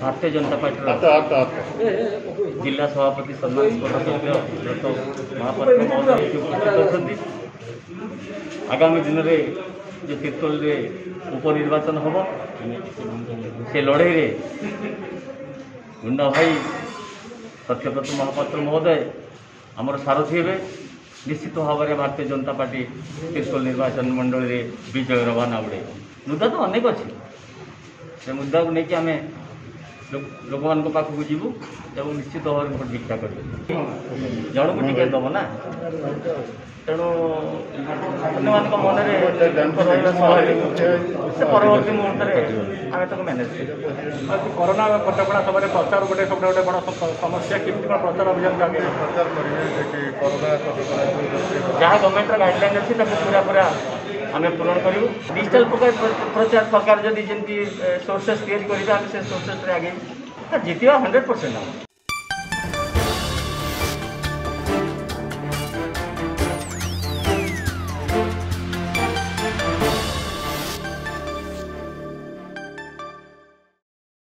Bharatiya Janata party जिला सभापति सम्मान व्रत महापात्र महोदय उपस्थित आगामी दिन में जो तिर्तोल उपनिर्वाचन हम से लड़ई रे मुन्ना भाई सत्यव्रत महापात्र महोदय आमर सारथी हे निश्चित भाव में भारतीय जनता पार्टी तिर्तोल निर्वाचन मंडल में विजय रवाना उड़े मुद्दा तो अनेक अच्छे से मुद्दा को लेकिन आम लोक मान पाखक जीवु एवं निश्चित भाव में दीक्षा कर जन को टिकट दब ना तेणु अन्य मन से परवर्ती मुहूर्त में आम तक मैनेज कोरोना कटका समय प्रचार गोटे सब बड़ा समस्या किमी कौन प्रचार अभियान चलिए प्रचार करेंगे जहाँ गवर्नमेंट गाइडलाइन अच्छी पूरा पूरा आम पूरण करूँ डिजिटाल प्रकार प्रचार सरकार जदि जमी सोर्सेस क्रिएट करेंगे आम से सोर्सेस आगे जीतवा 100%